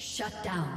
Shut down.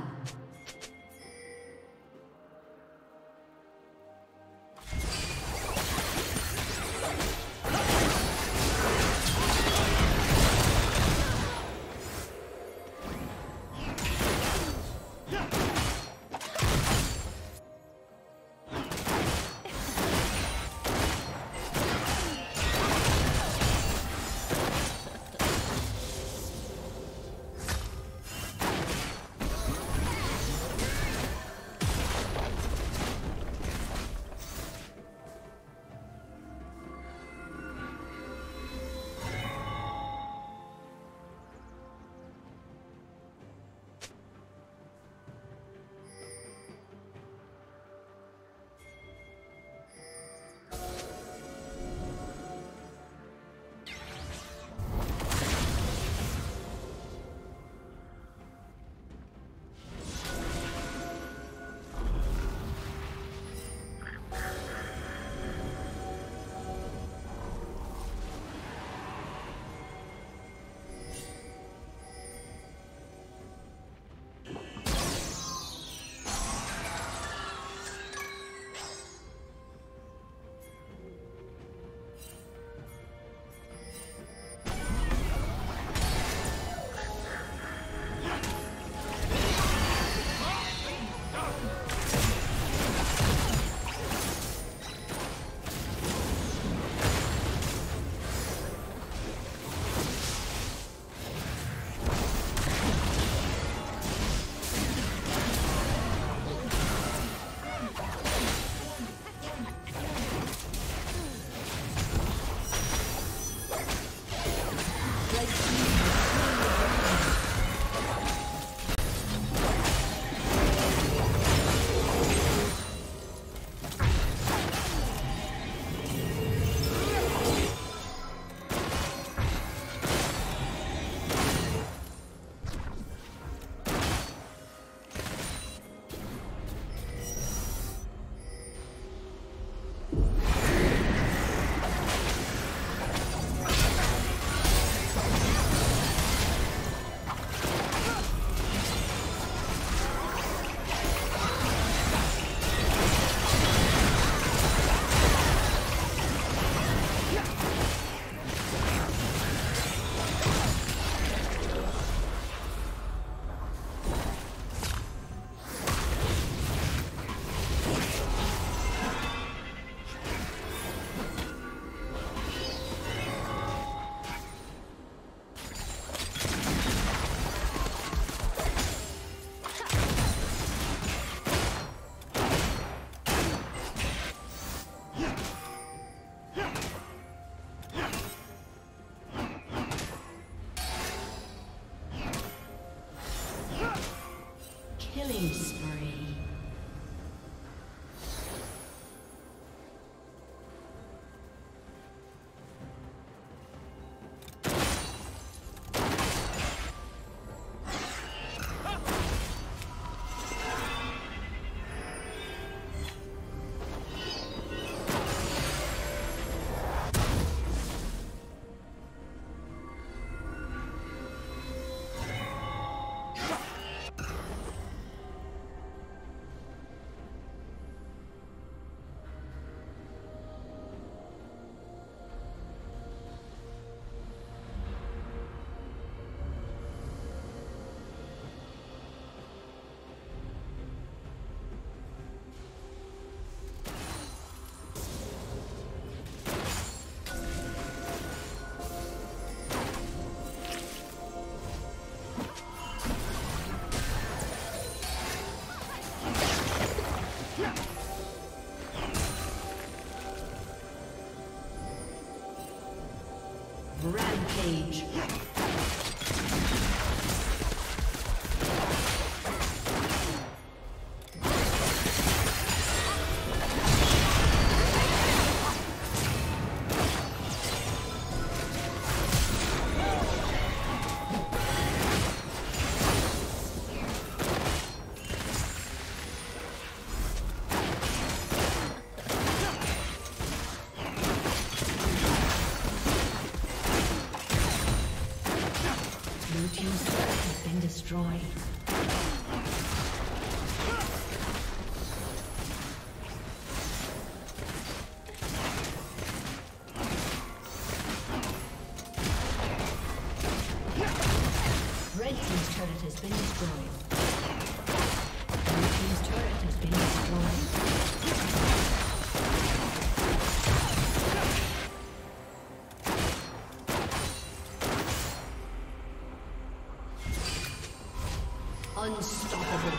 Rampage. Unstoppable.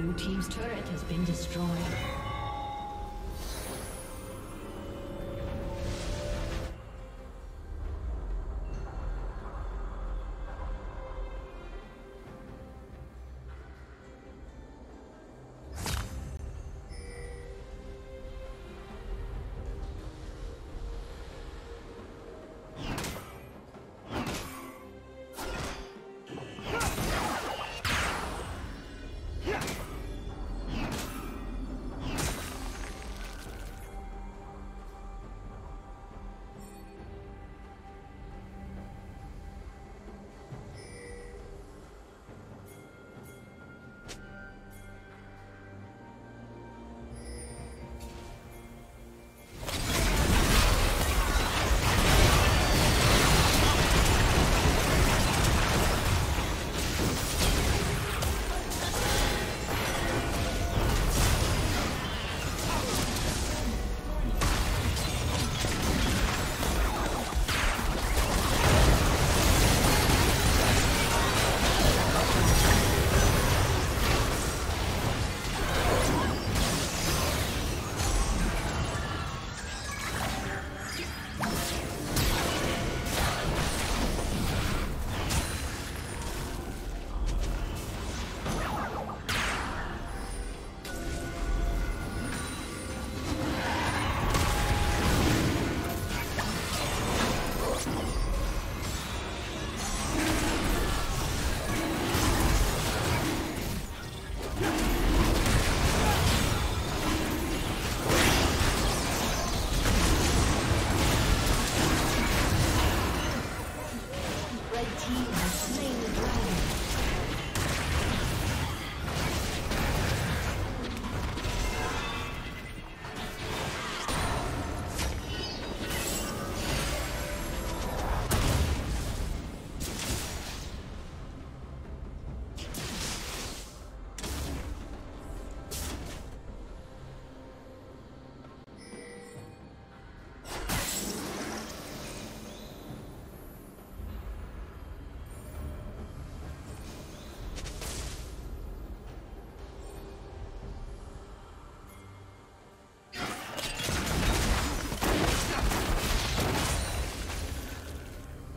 Blue team's turret has been destroyed.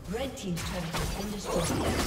Red team's turret has been destroyed.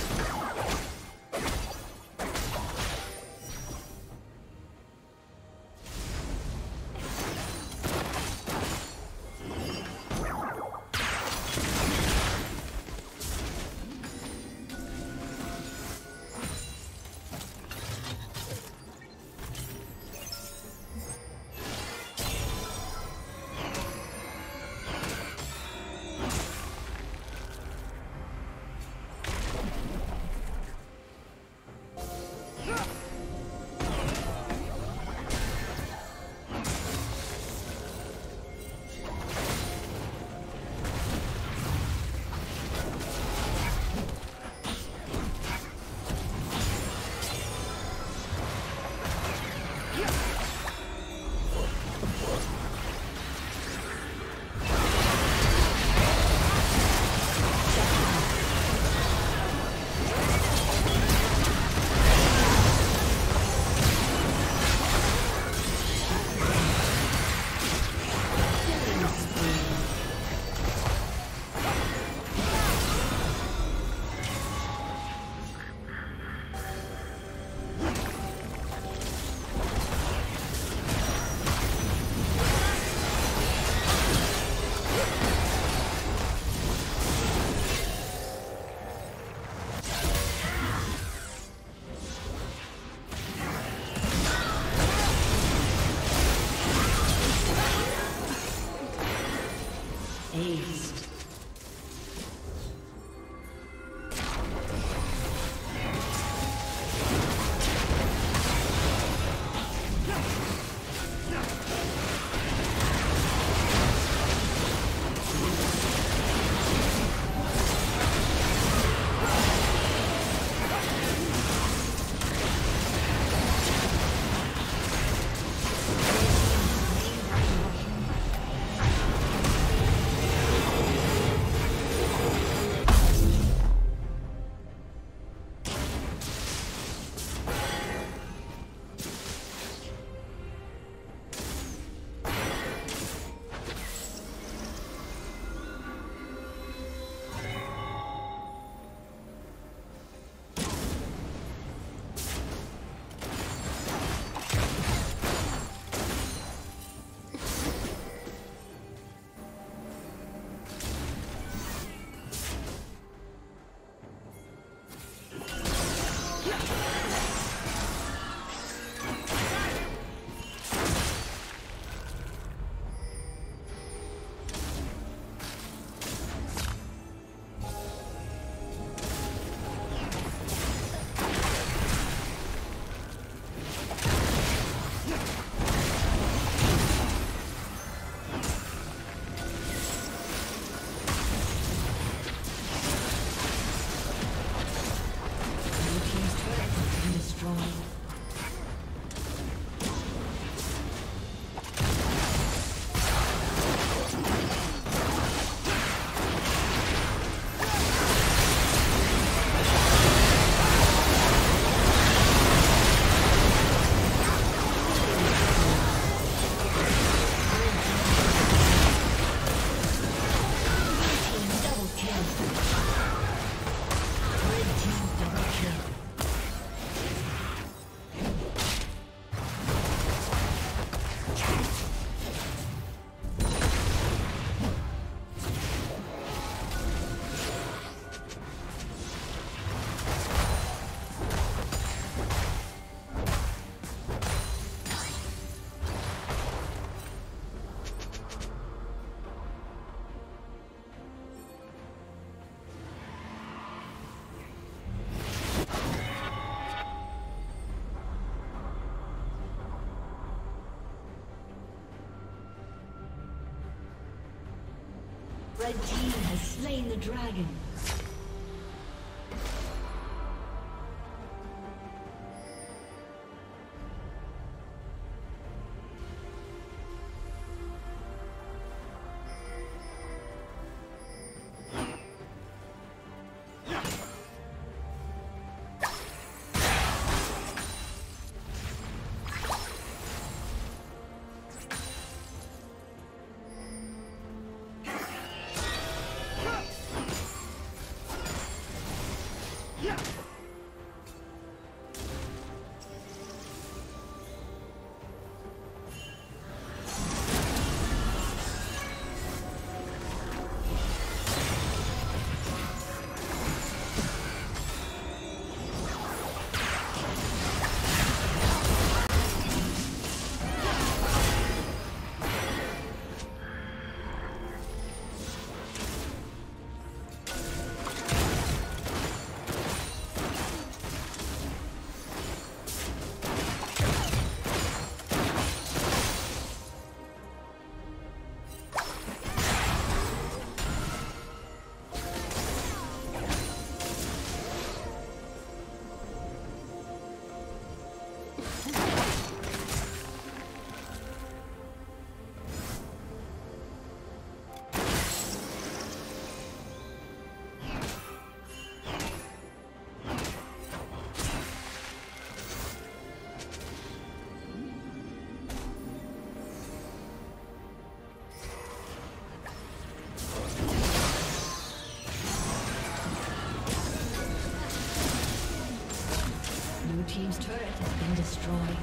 The red team has slain the dragon. Team's turret has been destroyed.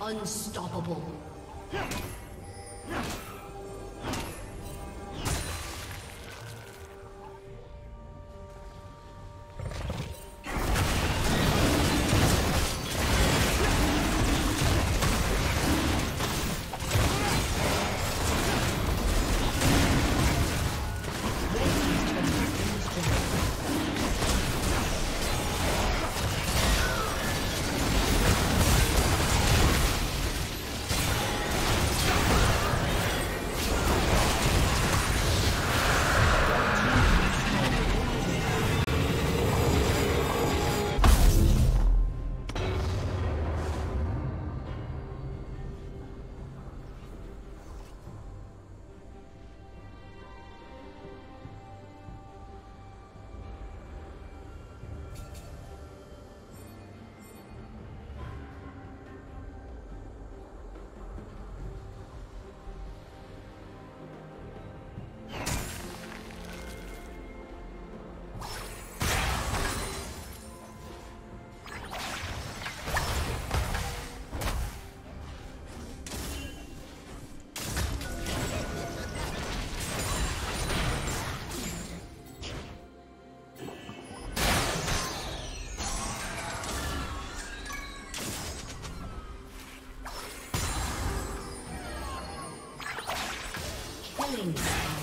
Unstoppable. Thanks.